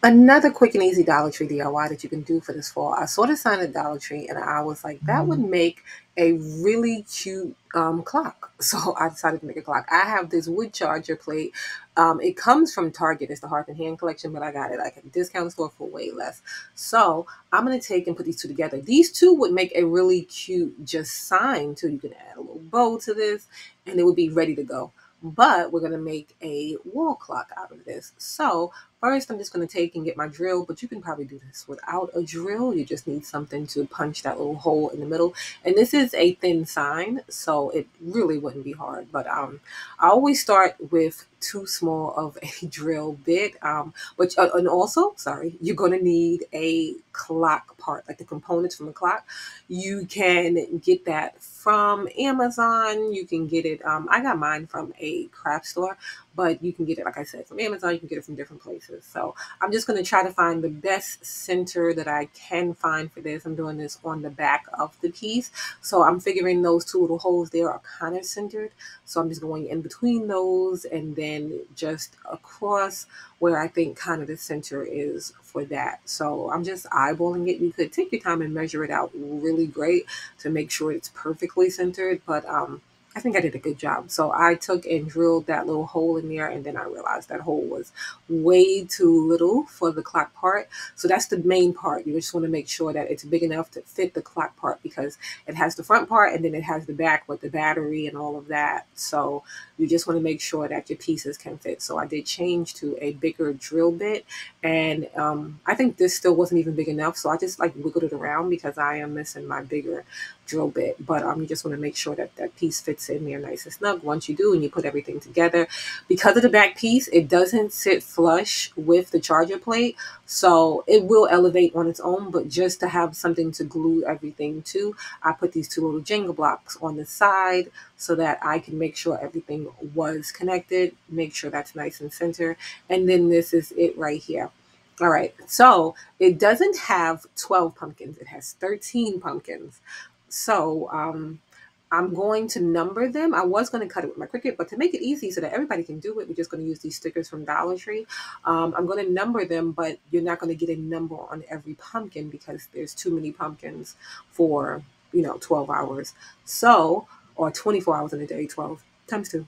Another quick and easy Dollar Tree DIY that you can do for this fall. I saw this sign at Dollar Tree and I was like, that would make a really cute clock. So I decided to make a clock. I have this wood charger plate. It comes from Target. It's the Hearth and Hand collection, but I got it at a discount store for way less. So I'm going to take and put these two together. These two would make a really cute just sign too. You can add a little bow to this and it would be ready to go. But we're going to make a wall clock out of this. So first, I'm just going to take and get my drill, but you can probably do this without a drill. You just need something to punch that little hole in the middle. And this is a thin sign, so it really wouldn't be hard. But I always start with too small of a drill bit. And also, you're going to need a clock part, like the components from the clock. You can get that from Amazon. You can get it. I got mine from a craft store, but you can get it, like I said, from Amazon. You can get it from different places. So I'm just going to try to find the best center that I can find for this. I'm doing this on the back of the piece. So I'm figuring those two little holes there are kind of centered. So I'm just going in between those and then just across where I think kind of the center is for that. So I'm just eyeballing it. You could take your time and measure it out really great to make sure it's perfectly centered. But I think I did a good job. So I took and drilled that little hole in there, and then I realized that hole was way too little for the clock part. So that's the main part. You just want to make sure that it's big enough to fit the clock part, because it has the front part and then it has the back with the battery and all of that. So you just want to make sure that your pieces can fit. So I did change to a bigger drill bit, and I think this still wasn't even big enough. So I just like wiggled it around because I am missing my bigger drill bit. But you just want to make sure that that piece fits in there nice and snug. Once you do and you put everything together, because of the back piece, it doesn't sit flush with the charger plate, so it will elevate on its own. But just to have something to glue everything to, I put these two little Jenga blocks on the side so that I can make sure everything was connected, make sure that's nice and center. And then this is it right here. All right, so it doesn't have 12 pumpkins, it has 13 pumpkins. So I'm going to number them. I was going to cut it with my Cricut, but to make it easy so that everybody can do it, we're just going to use these stickers from Dollar Tree. I'm going to number them, but you're not going to get a number on every pumpkin because there's too many pumpkins for, 12 hours. So, or 24 hours in a day, 12 times 2.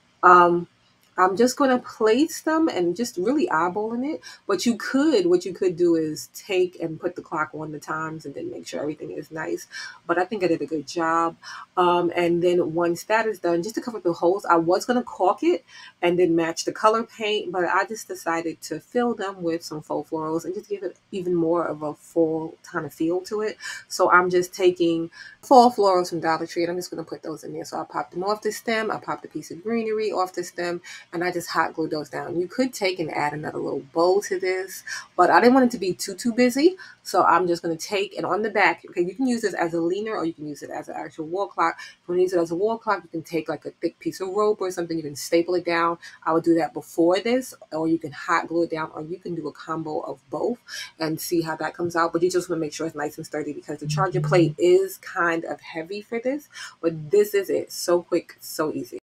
I'm just going to place them and just really eyeballing it. But you could, what you could do is take and put the clock on the times and then make sure everything is nice. But I think I did a good job. And then once that is done, just to cover the holes, I was going to caulk it and then match the color paint. But I just decided to fill them with some faux florals and just give it even more of a fall kind of feel to it. So I'm just taking fall florals from Dollar Tree and I'm just going to put those in there. So I popped them off the stem. I popped a piece of greenery off the stem. And I just hot glue those down. You could take and add another little bow to this, but I didn't want it to be too busy. So I'm just going to take, and on the back, okay, you can use this as a leaner or you can use it as an actual wall clock. If you want to use it as a wall clock, you can take like a thick piece of rope or something. You can staple it down. I would do that before this, or you can hot glue it down, or you can do a combo of both and see how that comes out. But you just want to make sure it's nice and sturdy because the charger plate is kind of heavy for this, but this is it. So quick, so easy.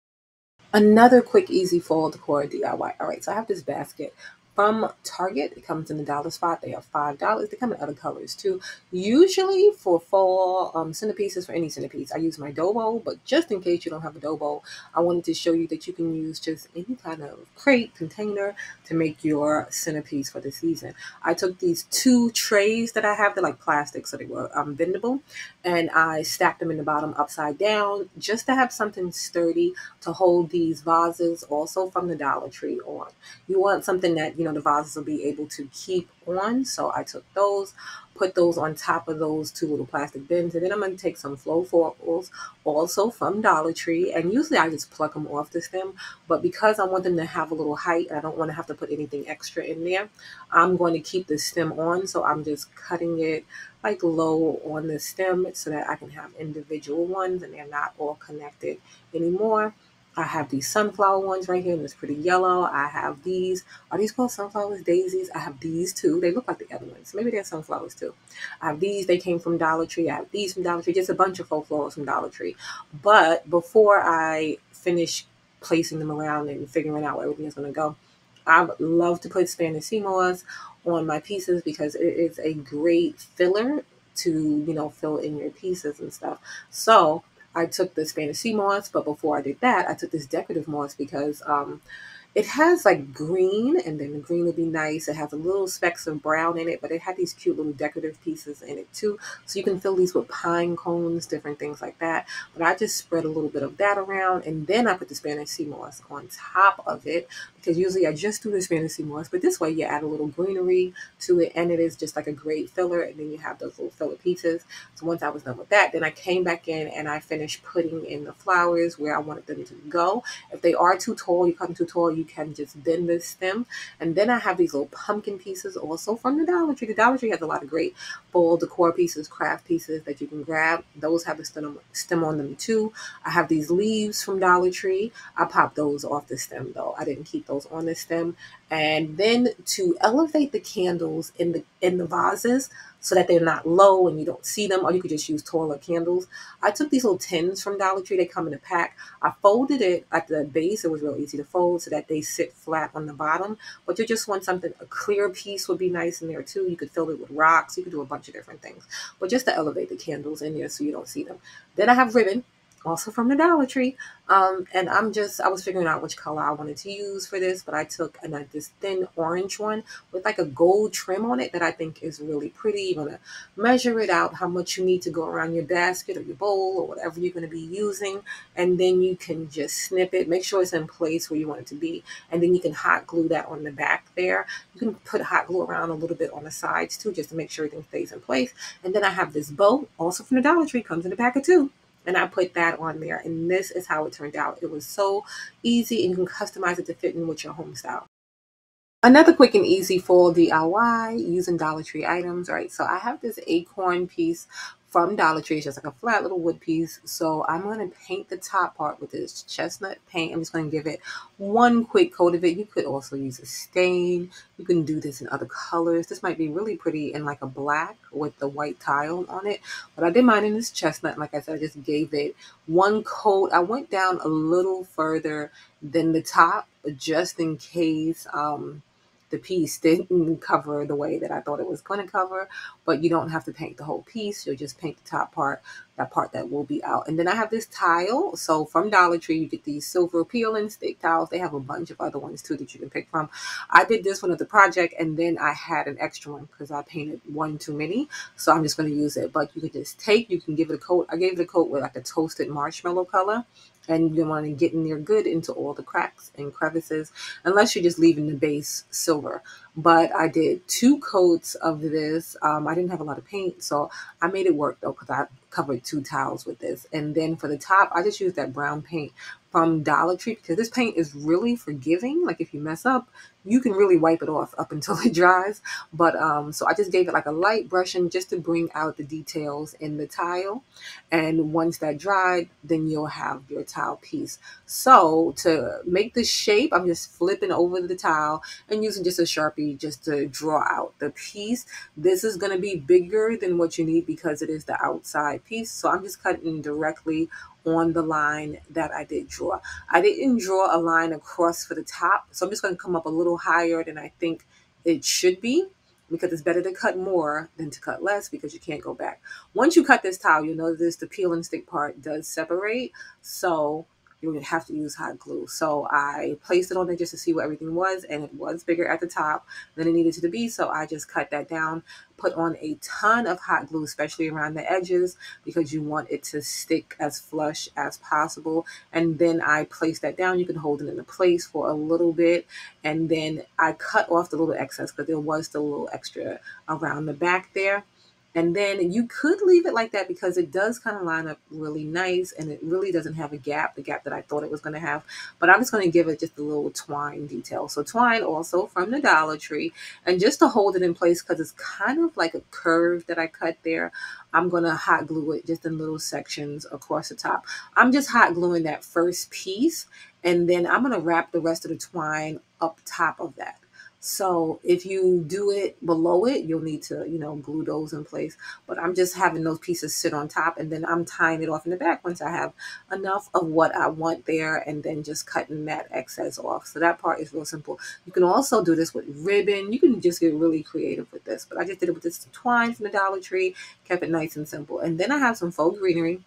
Another quick, easy fall decor DIY. All right, so I have this basket from Target. It comes in the dollar spot. They are $5. They come in other colors too. Usually for fall centerpieces, for any centerpiece, I use my dough bowl, but just in case you don't have a dough bowl, I wanted to show you that you can use just any kind of crate, container to make your centerpiece for the season. I took these two trays that I have. They're like plastic, so they were bendable, and I stacked them in the bottom upside down just to have something sturdy to hold these vases, also from the Dollar Tree on. You want something that, the vases will be able to keep on. So I took those, put those on top of those two little plastic bins. And then I'm going to take some faux florals also from Dollar Tree. And usually I just pluck them off the stem, but because I want them to have a little height, I don't want to have to put anything extra in there. I'm going to keep the stem on. So I'm just cutting it like low on the stem so that I can have individual ones and they're not all connected anymore. I have these sunflower ones right here, and it's pretty yellow. I have these. Are these called sunflowers? Daisies? I have these too. They look like the other ones. Maybe they're sunflowers too. I have these. They came from Dollar Tree. I have these from Dollar Tree. Just a bunch of faux florals from Dollar Tree. But before I finish placing them around and figuring out where everything is going to go, I love to put Spanish sea moss on my pieces because it is a great filler to, you know, fill in your pieces and stuff. So I took this fantasy moss, but before I did that, I took this decorative moss because it has like green, and then the green would be nice. It has a little specks of brown in it, but it had these cute little decorative pieces in it too. So you can fill these with pine cones, different things like that. But I just spread a little bit of that around, and then I put the Spanish sea moss on top of it, because usually I just do the Spanish sea moss, but this way you add a little greenery to it, and it is just like a great filler, and then you have those little filler pieces. So once I was done with that, then I came back in and I finished putting in the flowers where I wanted them to go. If they are too tall, you cut them too tall, you can just bend the stem. And then I have these little pumpkin pieces also from the Dollar Tree. The Dollar Tree has a lot of great bowl decor pieces, craft pieces that you can grab. Those have a stem on them too. I have these leaves from Dollar Tree. I popped those off the stem though. I didn't keep those on the stem. And then to elevate the candles in the vases so that they're not low and you don't see them, or you could just use taller candles, I took these little tins from Dollar Tree. They come in a pack. I folded it at the base. It was real easy to fold so that they sit flat on the bottom. But you just want something, a clear piece would be nice in there too. You could fill it with rocks. You could do a bunch of different things, but just to elevate the candles in there so you don't see them. Then I have ribbon, also from the Dollar Tree. And I was figuring out which color I wanted to use for this, but I took this thin orange one with like a gold trim on it that I think is really pretty. You're gonna measure it out, how much you need to go around your basket or your bowl or whatever you're gonna be using. And then you can just snip it, make sure it's in place where you want it to be. And then you can hot glue that on the back there. You can put hot glue around a little bit on the sides too, just to make sure everything stays in place. And then I have this bow, also from the Dollar Tree, comes in a pack of two. And I put that on there, and this is how it turned out. It was so easy, and you can customize it to fit in with your home style. Another quick and easy fall DIY using Dollar Tree items, right? So I have this acorn piece from Dollar Tree. It's just like a flat little wood piece. So I'm going to paint the top part with this chestnut paint. I'm just going to give it one quick coat of it. You could also use a stain. You can do this in other colors. This might be really pretty in like a black with the white tile on it. But I did mine in this chestnut. Like I said, I just gave it one coat. I went down a little further than the top just in case the piece didn't cover the way that I thought it was going to cover, but you don't have to paint the whole piece. You'll just paint the top part, that part that will be out. And then I have this tile. So from Dollar Tree, you get these silver peel and stick tiles. They have a bunch of other ones too that you can pick from. I did this one at the project, and then I had an extra one because I painted one too many. So I'm just going to use it, but you can just take, you can give it a coat. I gave it a coat with like a toasted marshmallow color. And you want to get in there good into all the cracks and crevices, unless you're just leaving the base silver. But I did two coats of this. I didn't have a lot of paint, so I made it work though, because I covered two tiles with this. And then for the top, I just used that brown paint from Dollar Tree, because this paint is really forgiving. Like if you mess up, you can really wipe it off up until it dries. But so I just gave it like a light brushing just to bring out the details in the tile. And once that dried, then you'll have your tile piece. So to make the shape, I'm just flipping over the tile and using just a Sharpie just to draw out the piece. This is going to be bigger than what you need because it is the outside piece. So I'm just cutting directly on the line that I did draw. I didn't draw a line across for the top, so I'm just going to come up a little higher than I think it should be, because it's better to cut more than to cut less, because you can't go back. Once you cut this tile, you'll notice the peel and stick part does separate, so you would have to use hot glue. So I placed it on there just to see what everything was, and it was bigger at the top than it needed to be, so I just cut that down, put on a ton of hot glue, especially around the edges, because you want it to stick as flush as possible. And then I placed that down. You can hold it into place for a little bit, and then I cut off the little excess because there was still a little extra around the back there. And then you could leave it like that because it does kind of line up really nice, and it really doesn't have a gap, the gap that I thought it was going to have. But I'm just going to give it just a little twine detail. So twine, also from the Dollar Tree. And just to hold it in place, because it's kind of like a curve that I cut there, I'm going to hot glue it just in little sections across the top. I'm just hot gluing that first piece, and then I'm going to wrap the rest of the twine up top of that. So if you do it below it, you'll need to, glue those in place. But I'm just having those pieces sit on top, and then I'm tying it off in the back once I have enough of what I want there, and then just cutting that excess off. So that part is real simple. You can also do this with ribbon. You can just get really creative with this. But I just did it with this twine from the Dollar Tree, kept it nice and simple. And then I have some faux greenery.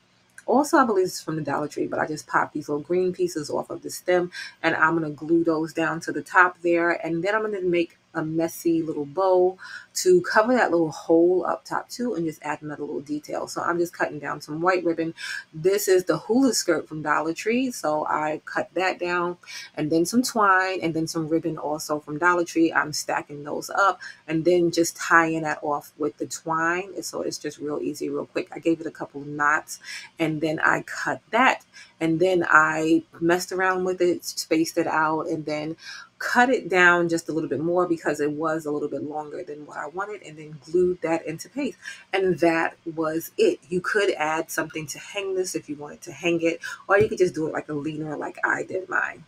Also, I believe it's from the Dollar Tree, but I just popped these little green pieces off of the stem, and I'm going to glue those down to the top there. And then I'm going to make a messy little bow to cover that little hole up top too, and just add another little detail. So I'm just cutting down some white ribbon. This is the hula skirt from Dollar Tree, so I cut that down, and then some twine, and then some ribbon also from Dollar Tree. I'm stacking those up and then just tying that off with the twine. So it's just real easy, real quick. I gave it a couple knots, and then I cut that, and then I messed around with it, spaced it out, and then cut it down just a little bit more because it was a little bit longer than what I wanted, and then glued that into paste. And that was it. You could add something to hang this if you wanted to hang it, or you could just do it like a leaner, like I did mine.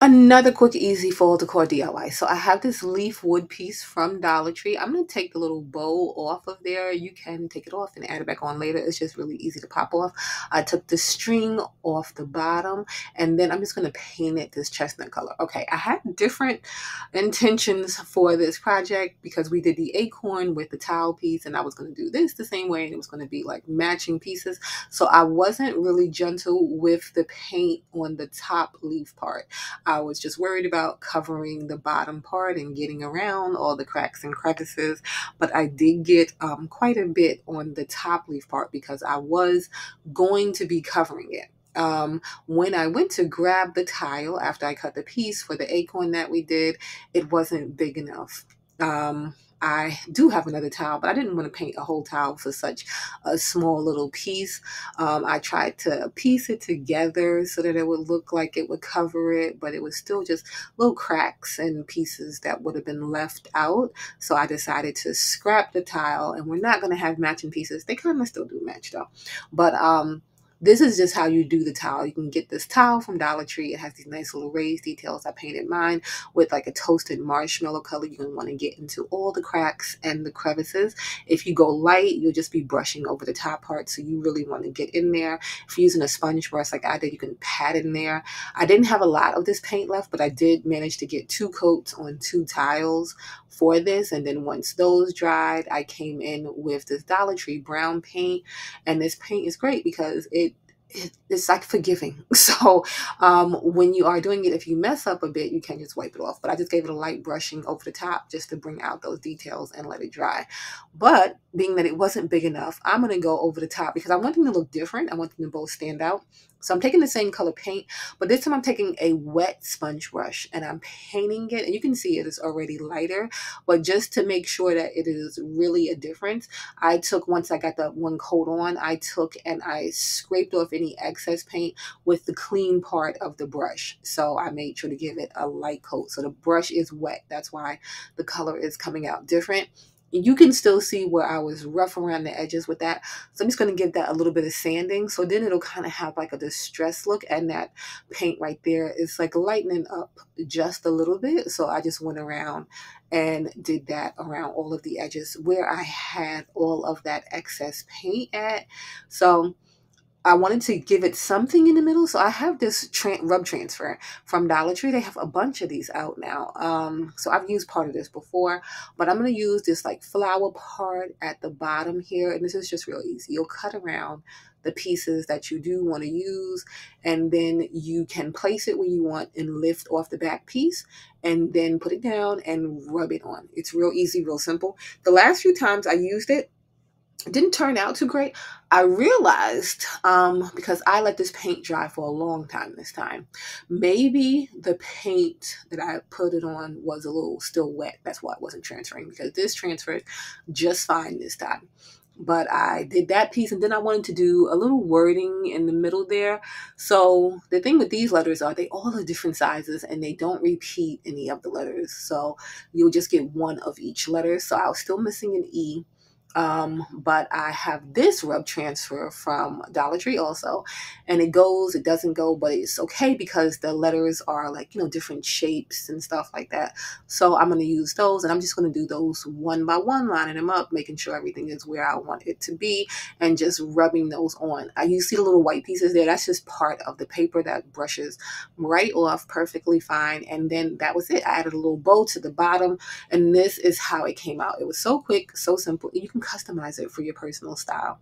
Another quick, easy fall decor DIY. So I have this leaf wood piece from Dollar Tree. I'm going to take the little bow off of there. You can take it off and add it back on later. It's just really easy to pop off. I took the string off the bottom, and then I'm just going to paint it this chestnut color. Okay, I had different intentions for this project because we did the acorn with the towel piece, and I was going to do this the same way, and it was going to be like matching pieces. So I wasn't really gentle with the paint on the top leaf part. I was just worried about covering the bottom part and getting around all the cracks and crevices, but I did get quite a bit on the top leaf part because I was going to be covering it. When I went to grab the tile after I cut the piece for the acorn that we did, it wasn't big enough. I do have another towel, but I didn't want to paint a whole towel for such a small little piece. I tried to piece it together so that it would look like it would cover it, but it was still just little cracks and pieces that would have been left out. So I decided to scrap the tile, and we're not going to have matching pieces. They kind of still do match though, but this is just how you do the towel. You can get this towel from Dollar Tree. It has these nice little raised details. I painted mine with like a toasted marshmallow color. You're going to want to get into all the cracks and the crevices. If you go light, you'll just be brushing over the top part, so you really want to get in there. If you're using a sponge brush like I did, you can pat in there. I didn't have a lot of this paint left, but I did manage to get 2 coats on 2 tiles for this. And then once those dried, I came in with this Dollar Tree brown paint. And this paint is great because it's like forgiving. So when you are doing it, if you mess up a bit, you can just wipe it off. But I just gave it a light brushing over the top just to bring out those details and let it dry. But being that it wasn't big enough, I'm going to go over the top because I want them to look different. I want them to both stand out. So I'm taking the same color paint, but this time I'm taking a wet sponge brush and I'm painting it. And you can see it is already lighter, but just to make sure that it is really a difference, I took, once I got the 1 coat on, I took and I scraped off any excess paint with the clean part of the brush. So I made sure to give it a light coat. So the brush is wet. That's why the color is coming out different. You can still see where I was rough around the edges with that. So I'm just going to give that a little bit of sanding. So then it'll kind of have like a distressed look. And that paint right there is like lightening up just a little bit. So I just went around and did that around all of the edges where I had all of that excess paint at. So I wanted to give it something in the middle. So I have this rub transfer from Dollar Tree. They have a bunch of these out now. So I've used part of this before, but I'm going to use this like flower part at the bottom here. And this is just real easy. You'll cut around the pieces that you do want to use, and then you can place it where you want and lift off the back piece and then put it down and rub it on. It's real easy, real simple. The last few times I used it, it didn't turn out too great. I realized, because I let this paint dry for a long time this time, maybe the paint that I put it on was a little still wet. That's why it wasn't transferring, because this transferred just fine this time. But I did that piece, and then I wanted to do a little wording in the middle there. So the thing with these letters are they all are different sizes, and they don't repeat any of the letters. So you'll just get one of each letter. So I was still missing an E. But I have this rub transfer from Dollar Tree also, and it goes, it doesn't go, but it's okay because the letters are like, different shapes and stuff like that. So I'm going to use those, and I'm just going to do those one by one, lining them up, making sure everything is where I want it to be, and just rubbing those on. You see the little white pieces there? That's just part of the paper that brushes right off perfectly fine. And then that was it. I added a little bow to the bottom, and this is how it came out. It was so quick, so simple. You can customize it for your personal style.